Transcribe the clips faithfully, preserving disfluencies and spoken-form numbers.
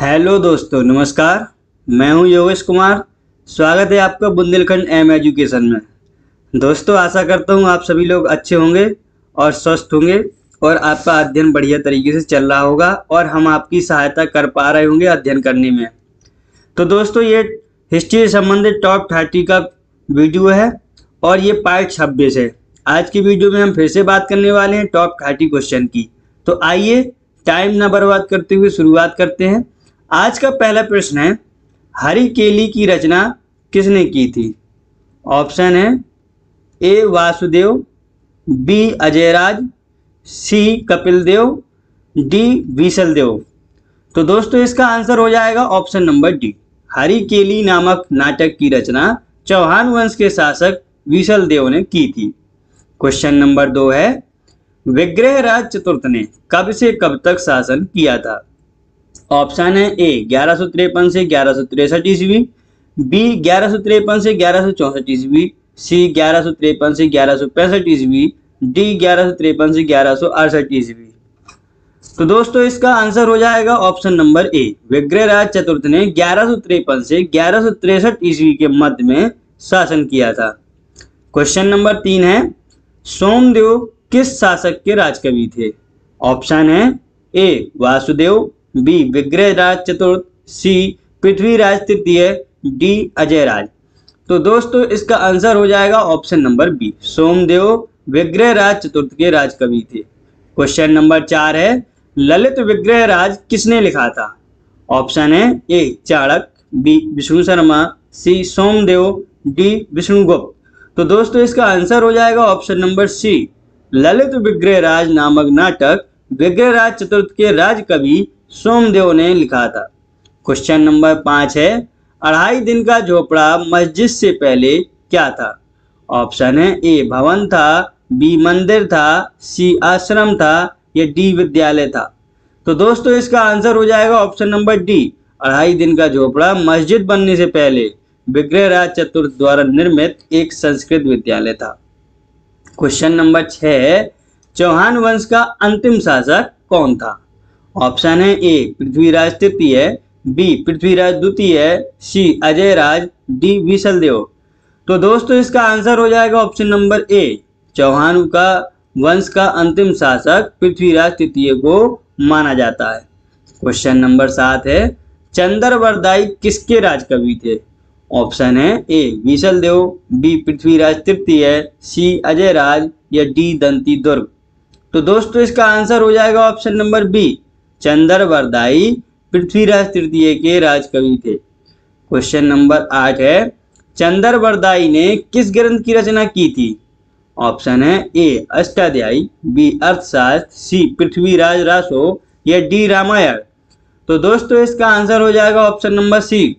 Hello दोस्तों, नमस्कार। मैं हूं योगेश कुमार। स्वागत है आपका बुंदेलखंड एम एजुकेशन में। दोस्तों, आशा करता हूं आप सभी लोग अच्छे होंगे और स्वस्थ होंगे और आपका अध्ययन बढ़िया तरीके से चल रहा होगा और हम आपकी सहायता कर पा रहे होंगे अध्ययन करने में। तो दोस्तों, ये हिस्ट्री से संबंधित टॉप थर्टी का वीडियो है और ये पार्ट छब्बीस है। आज की वीडियो में हम फिर से बात करने वाले हैं टॉप थर्टी क्वेश्चन की। तो आइए टाइम ना बर्बाद करते हुए शुरुआत करते हैं। आज का पहला प्रश्न है, हरी केली की रचना किसने की थी? ऑप्शन है A Vasudev, B Ajayraj, C Kapildev, D Vishaldev. तो दोस्तों, इसका आंसर हो जाएगा ऑप्शन नंबर डी। हरी केली नामक नाटक की रचना चौहान वंश के शासक विशलदेव ने की थी। क्वेश्चन नंबर दो है, विग्रह राज चतुर्थ ने कब से कब तक शासन किया था? ऑप्शन है ए ग्यारह सौ तिरपन से ग्यारह सौ तिरसठ ईस्वी, बी ग्यारह सौ तिरपन से ग्यारह सौ चौसठ ईस्वी, सी ग्यारह सौ तिरपन से ग्यारह सौ पैंसठ ईस्वी, डी ग्यारह सौ तिरपन से ग्यारह सौ अड़सठ ईस्वी। तो दोस्तों, इसका आंसर हो जाएगा ऑप्शन नंबर ए। विग्रह राज चतुर्थ ने ग्यारह सौ तिरपन से ग्यारह सौ तिरसठ ईस्वी के मध्य में शासन किया था। क्वेश्चन नंबर तीन है, सोमदेव किस शासक के राजकवि थे? ऑप्शन है ए वासुदेव, बी विग्रह राज चतुर्थ, सी पृथ्वीराज तृतीय, डी अजयराज। तो दोस्तों, इसका आंसर हो जाएगा ऑप्शन नंबर बी। सोमदेव विग्रह राज चतुर्थ के राजकवि थे। क्वेश्चन नंबर चार है, ललित विग्रह राज किसने लिखा था? ऑप्शन है A Chanakya, B Vishnu Sharma, C Somdev, D Vishnugupta. तो दोस्तों, इसका आंसर हो जाएगा ऑप्शन नंबर सी। ललित विग्रह राज नामक नाटक विग्रह राज चतुर्थ के राजकवि सोमदेव ने लिखा था। क्वेश्चन नंबर पाँच है, अढ़ाई दिन का झोपड़ा मस्जिद से पहले क्या था? ऑप्शन है ए भवन था, बी मंदिर था, सी आश्रम था, या डी विद्यालय था। तो दोस्तों, इसका आंसर हो जाएगा ऑप्शन नंबर डी। अढ़ाई दिन का झोपड़ा मस्जिद बनने से पहले विग्रह राज चतुर्थ द्वारा निर्मित एक संस्कृत विद्यालय था। क्वेश्चन नंबर छः, चौहान वंश का अंतिम शासक कौन था? ऑप्शन है ए पृथ्वीराज तृतीय, बी पृथ्वीराज द्वितीय, सी अजयराज, डी विशलदेव। तो दोस्तों, इसका आंसर हो जाएगा ऑप्शन नंबर ए। चौहान का वंश का अंतिम शासक पृथ्वीराज तृतीय को माना जाता है। क्वेश्चन नंबर सात है, चंदबरदाई किसके राजकवि थे? ऑप्शन है ए विशलदेव, बी पृथ्वीराज तृतीय, सी अजयराज, या डी दंती दुर्ग। तो दोस्तों, इसका आंसर हो जाएगा option number B. Chandbardai Prithviraj तृतीय के राजकवि थे। क्वेश्चन नंबर आठ है, चंदबरदाई ने किस ग्रंथ की रचना की थी? ऑप्शन है ए अष्टाध्यायी, बी अर्थशास्त्र, सी पृथ्वीराज रासो, या डी रामायण। तो दोस्तों, इसका आंसर हो जाएगा ऑप्शन नंबर सी।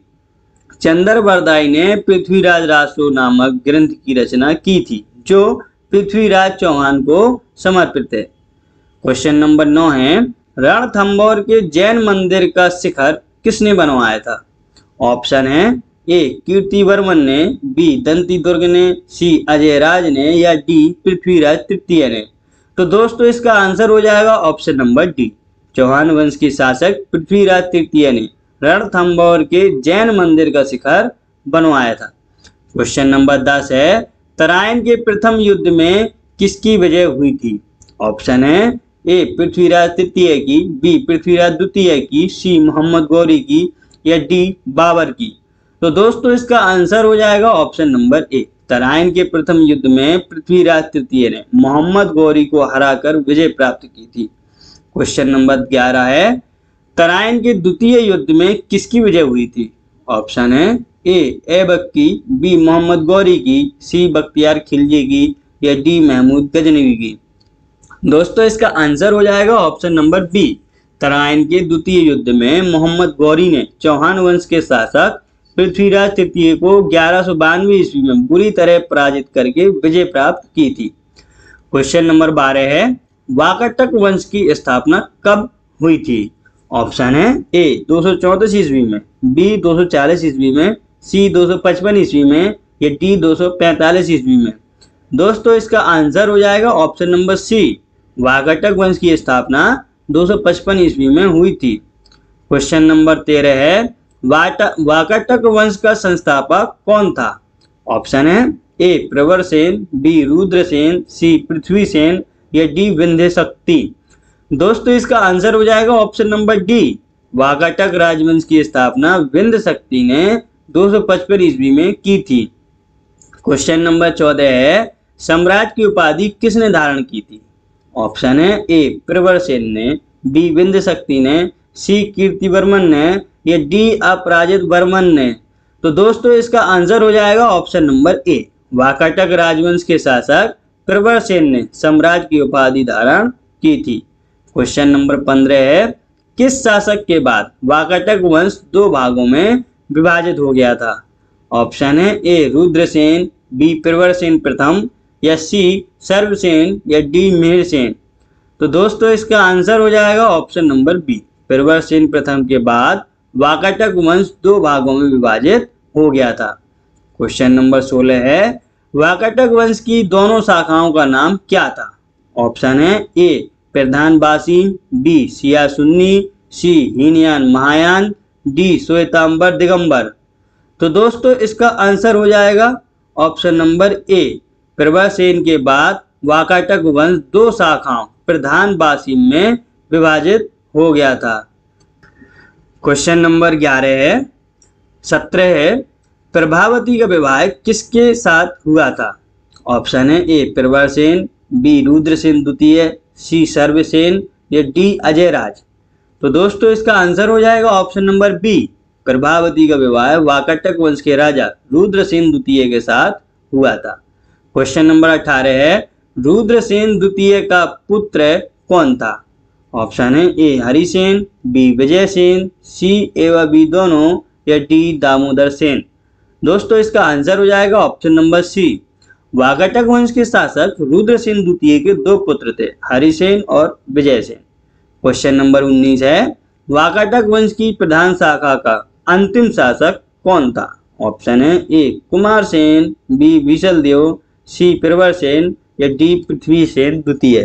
चंदबरदाई ने पृथ्वीराज रासो नामक ग्रंथ की रचना की थी, जो पृथ्वीराज चौहान को समर्पित है। क्वेश्चन नंबर नौ है, रणथंभौर के जैन मंदिर का शिखर किसने बनवाया था? ऑप्शन है ए कीर्तिवर्मन ने, बी दंती दुर्ग ने, सी अजयराज ने, या डी पृथ्वीराज तृतीय ने। तो दोस्तों, इसका आंसर हो जाएगा ऑप्शन नंबर डी। चौहान वंश के शासक पृथ्वीराज तृतीय ने रणथंभौर के जैन मंदिर का शिखर बनवाया था। क्वेश्चन नंबर दस है, तरायन के प्रथम युद्ध में किसकी विजय हुई थी? ऑप्शन है ए पृथ्वीराज तृतीय की, बी पृथ्वीराज द्वितीय की, सी मोहम्मद गौरी की, या डी बाबर की। तो दोस्तों, इसका आंसर हो जाएगा ऑप्शन नंबर ए। तरायन के प्रथम युद्ध में पृथ्वीराज तृतीय ने मोहम्मद गौरी को हराकर विजय प्राप्त की थी। क्वेश्चन नंबर ग्यारह है, तरायन के द्वितीय युद्ध में किसकी विजय हुई थी? ऑप्शन है ए ऐबक की, बी मोहम्मद गौरी की, सी बख्तियार खिलजी की, या डी महमूद गजनवी की। दोस्तों, इसका आंसर हो जाएगा ऑप्शन नंबर बी। तरायन के द्वितीय युद्ध में मोहम्मद गौरी ने चौहान वंश के शासक पृथ्वीराज तृतीय को ग्यारह सौ बानवे ईस्वी में बुरी तरह पराजित करके विजय प्राप्त की थी। क्वेश्चन नंबर बारह है, वाकाटक वंश की स्थापना कब हुई थी? ऑप्शन है ए दो सौ चौंतीस ईस्वी में, बी दो सौ चालीस ईस्वी में, सी दो सौ पचपन ईस्वी में, या डी दो सौ पैंतालीस ईस्वी में। दोस्तों, इसका आंसर हो जाएगा ऑप्शन नंबर सी। वाकाटक वंश की स्थापना दो सौ पचपन ईस्वी में हुई थी। क्वेश्चन नंबर तेरह है वाकाटक वंश का संस्थापक कौन था? ऑप्शन है A Pravarasena, B Rudrasena, C Prithvisena या डी विंध्य शक्ति। दोस्तों इसका आंसर हो जाएगा ऑप्शन नंबर डी। वाकाटक राजवंश की स्थापना विंध्य शक्ति ने दो सौ पचपन ईस्वी में की थी। क्वेश्चन नंबर चौदह है सम्राट की उपाधि किसने धारण की थी? ऑप्शन है ए प्रवरसेन ने, बी विंध्य शक्ति ने, सी कीर्तिवर्मन ने या डी अपराजित वर्मन ने। तो दोस्तों इसका आंसर हो जाएगा ऑप्शन नंबर ए। वाकाटक राजवंश के शासक प्रवरसेन ने सम्राट की उपाधि धारण की थी। क्वेश्चन नंबर पंद्रह है किस शासक के बाद वाकाटक वंश दो भागों में विभाजित हो गया था? ऑप्शन है ए रुद्रसेन, बी प्रवरसेन प्रथम या सी सर्वसेन या डी मेघसेन। तो दोस्तों इसका आंसर हो जाएगा ऑप्शन नंबर बी। प्रवरसेन प्रथम के बाद वाकाटक वंश दो भागों में विभाजित हो गया था। क्वेश्चन नंबर सोलह है वाकाटक वंश की दोनों शाखाओं का नाम क्या था? ऑप्शन है ए प्रधानवासी, बी सियासुन्नी, सी हीनयान महायान, डी श्वेतांबर दिगंबर। तो दोस्तों इसका आंसर हो जाएगा ऑप्शन नंबर ए। प्रवरसेन के बाद वाकाटक वंश दो शाखाओं प्रधानवासी में विभाजित हो गया था। क्वेश्चन नंबर ग्यारह है सत्रह है प्रभावती का विवाह किसके साथ हुआ था? ऑप्शन है ए प्रवरसेन, बी रुद्रसेन द्वितीय, सी सर्वसेन या डी अजयराज। तो दोस्तों इसका आंसर हो जाएगा ऑप्शन नंबर बी। प्रभावती का विवाह वाकाटक वंश के राजा रुद्रसेन द्वितीय के साथ हुआ था। क्वेश्चन नंबर अठारह है रुद्रसेन द्वितीय का पुत्र कौन था? ऑप्शन है A Harisena, B Vijayasena, C एवं बी दोनों या डी दामोदर सेन। दोस्तों इसका आंसर हो जाएगा ऑप्शन नंबर सी। वाकाटक वंश के शासक रुद्रसेन द्वितीय के दो पुत्र थे, हरिसेन और विजयसेन। क्वेश्चन नंबर उन्नीस है वाकाटक वंश की प्रधान शाखा का अंतिम शासक कौन था? ऑप्शन है A Kumar Sen, B Vishaldev, C Pravarasena या डी पृथ्वी सेन द्वितीय।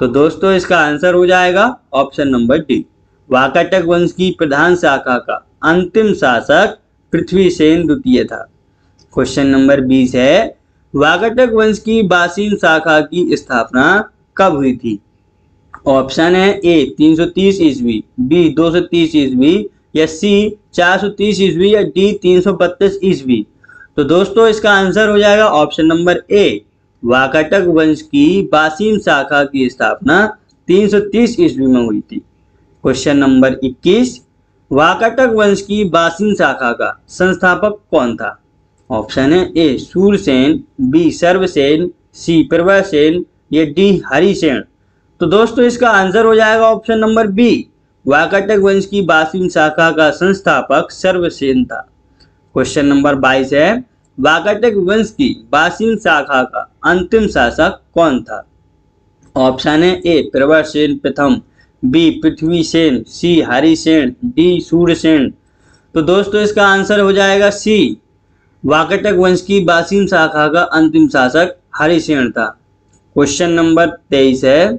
तो दोस्तों इसका आंसर हो जाएगा ऑप्शन नंबर डी। वाकाटक वंश की प्रधान शाखा का अंतिम शासक पृथ्वी सेन द्वितीय था। क्वेश्चन नंबर बीस है वाकाटक वंश की बासीन शाखा की स्थापना कब हुई थी? ऑप्शन है ए तीन सौ तीस ईस्वी, बी दो सौ तीस ईस्वी या सी चार सौ तीस ईस्वी या डी तीन सौ बत्तीस ईस्वी। तो दोस्तों इसका आंसर हो जाएगा ऑप्शन नंबर ए। वाकाटक वंश की बासीन शाखा की स्थापना तीन सौ तीस ईस्वी में हुई थी। क्वेश्चन नंबर इक्कीस वाकाटक वंश की बासीन शाखा का संस्थापक कौन था? ऑप्शन है A Surasena, B Sarvasena, C Pravarasena या डी हरिसेन। तो दोस्तों इसका आंसर हो जाएगा ऑप्शन नंबर बी। वाकाटक वंश की बासीन शाखा का संस्थापक सर्वसेन था। क्वेश्चन नंबर बाईस है वाकाटक वंश की बासीन शाखा का अंतिम शासक कौन था? ऑप्शन है ए प्रवरसेन प्रथम, B Prithvi Sen, C Harisen, D Sursen. तो दोस्तों इसका आंसर हो जाएगा सी। वाकाटक वंश की बासीन शाखा का अंतिम शासक हरिसेन था। क्वेश्चन नंबर तेईस है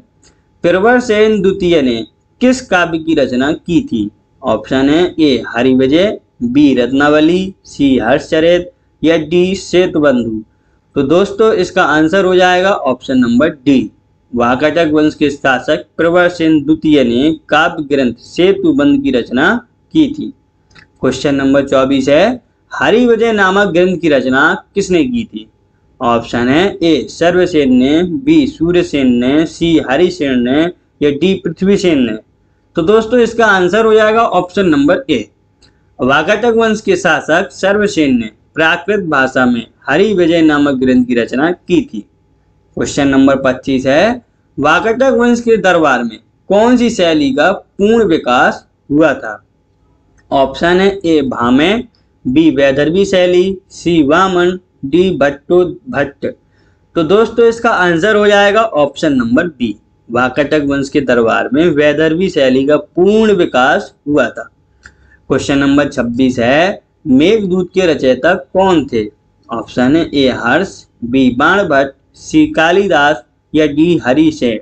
प्रवरसेन द्वितीय ने किस काव्य की रचना की थी? ऑप्शन है A Harivijay, B Ratnavali, C Harshacharita या डी श्वेतबंधु। तो दोस्तों इसका आंसर हो जाएगा ऑप्शन नंबर डी। वाकाटक वंश के शासक प्रवरसेन द्वितीय ने काव्य ग्रंथ सेतुबंध की रचना की थी। क्वेश्चन नंबर चौबीस है हरिविजय नामक ग्रंथ की रचना किसने की थी? ऑप्शन है ए सर्वसेन ने, बी सूर्यसेन ने, सी हरिसेन ने या डी पृथ्वीसेन ने। तो दोस्तों इसका आंसर हो जाएगा ऑप्शन नंबर ए। वाकाटक वंश के शासक सर्वसेन ने प्राकृत भाषा में हरिविजय नामक ग्रंथ की रचना की थी। क्वेश्चन नंबर पच्चीस है वाकाटक वंश के दरबार में कौन सी शैली का पूर्ण विकास हुआ था? ऑप्शन है ए भामे, बी वैदर्भी शैली, सी वामन, डी भट्टो भट्ट। तो दोस्तों इसका आंसर हो जाएगा ऑप्शन नंबर बी। वाकाटक वंश के दरबार में वैदर्भी शैली का पूर्ण विकास हुआ था। क्वेश्चन नंबर छब्बीस है मेघदूत के रचयिता कौन थे? ऑप्शन है A Harsha, B Banabhatta, C Kalidasa या डी हरिसेन।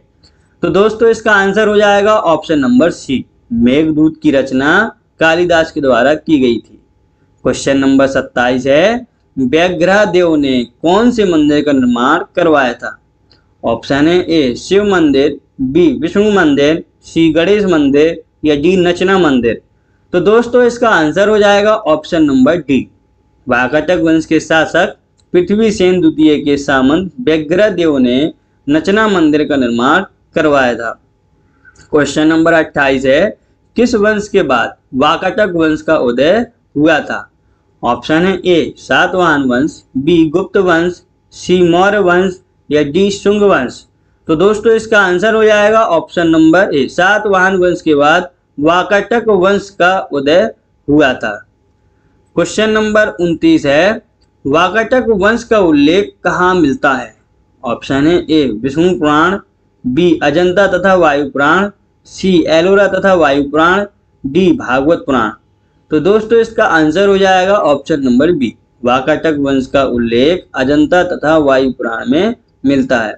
तो दोस्तों इसका आंसर हो जाएगा ऑप्शन नंबर सी। मेघदूत की रचना कालीदास के द्वारा की गई थी। क्वेश्चन नंबर सत्ताईस है, व्याघ्र देव ने कौन से मंदिर का निर्माण करवाया था? ऑप्शन है ए शिव मंदिर, बी विष्णु मंदिर, सी गणेश मंदिर या डी नचना मंदिर। तो दोस्तों इसका आंसर हो जाएगा ऑप्शन नंबर डी। वाकाटक वंश के शासक पृथ्वी सेन द्वितीय के सामंत व्याघ्र देव ने नचना मंदिर का निर्माण करवाया था। क्वेश्चन नंबर अट्ठाईस है, किस वंश के बाद वाकाटक वंश का उदय हुआ था? ऑप्शन है ए सातवाहन वंश, बी गुप्त वंश, सी मौर्य वंश या डी शुंग वंश। तो दोस्तों इसका आंसर हो जाएगा ऑप्शन नंबर ए, सातवाहन वंश के बाद वाकाटक वंश का उदय हुआ था। क्वेश्चन नंबर उनतीस है, वाकाटक वंश का उल्लेख कहाँ मिलता है? ऑप्शन है A Vishnu Purana, B Ajanta तथा वायुप्राण, सी एलोरा तथा वायुप्राण, डी भागवत पुराण। तो दोस्तों इसका आंसर हो जाएगा ऑप्शन नंबर बी। वाकाटक वंश का उल्लेख अजंता तथा वायुपुराण में मिलता है।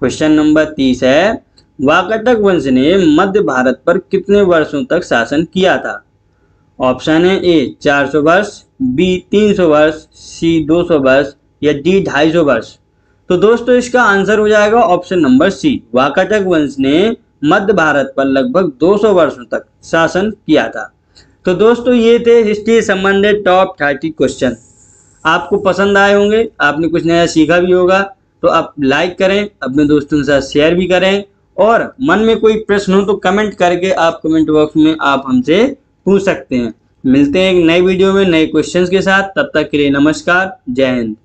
क्वेश्चन नंबर तीस है, वाकाटक वंश ने मध्य भारत पर कितने वर्षों तक शासन किया था? ऑप्शन है ए चार सौ वर्ष, बी तीन सौ वर्ष, सी दो सौ वर्ष या डी ढाई सौ वर्ष। तो दोस्तों इसका आंसर हो जाएगा ऑप्शन नंबर सी। वाकाटक वंश ने मध्य भारत पर लगभग दो सौ वर्षों तक शासन किया था। तो दोस्तों ये थे हिस्ट्री संबंधित टॉप तीस क्वेश्चन। आपको पसंद आए होंगे, आपने कुछ नया सीखा भी होगा। तो आप लाइक करें, अपने दोस्तों के साथ शेयर भी करें, और मन में कोई प्रश्न हो तो कमेंट करके आप कमेंट बॉक्स में आप हमसे पूछ सकते हैं। मिलते हैं एक नए वीडियो में नए क्वेश्चंस के साथ। तब तक के लिए नमस्कार, जय हिंद।